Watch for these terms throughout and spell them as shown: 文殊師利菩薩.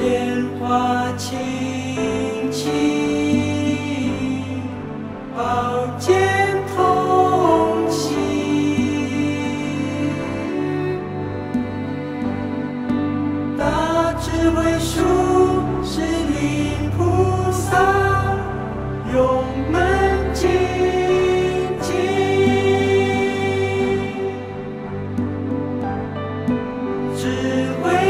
莲花清气，宝剑同行。大智慧树是灵菩萨，永门清净。智慧。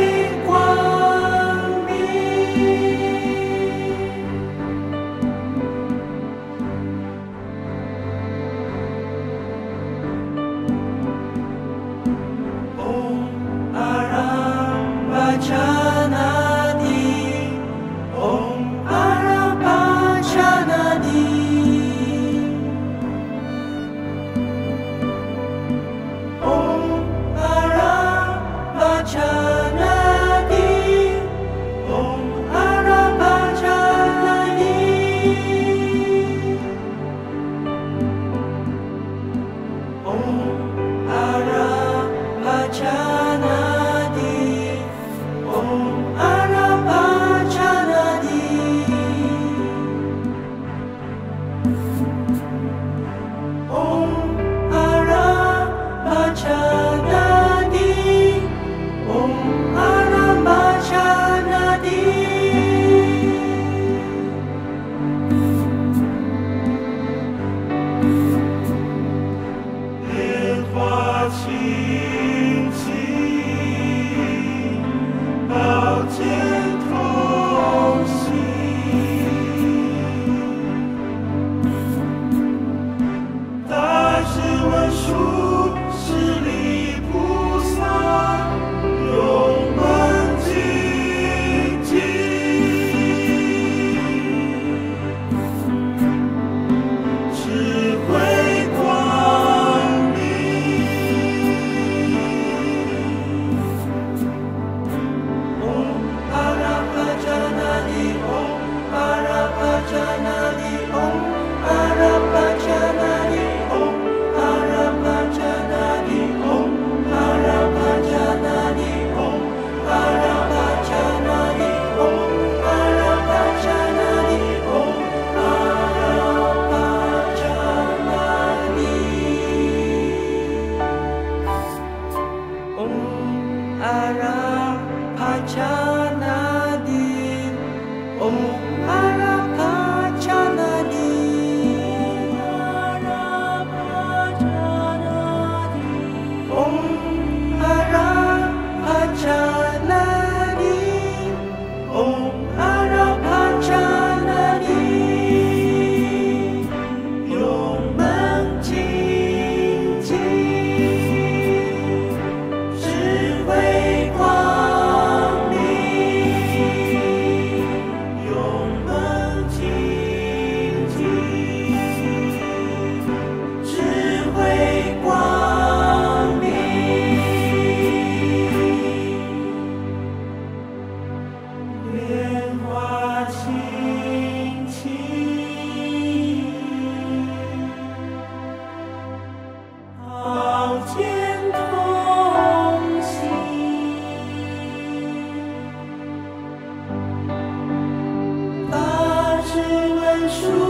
大智文殊。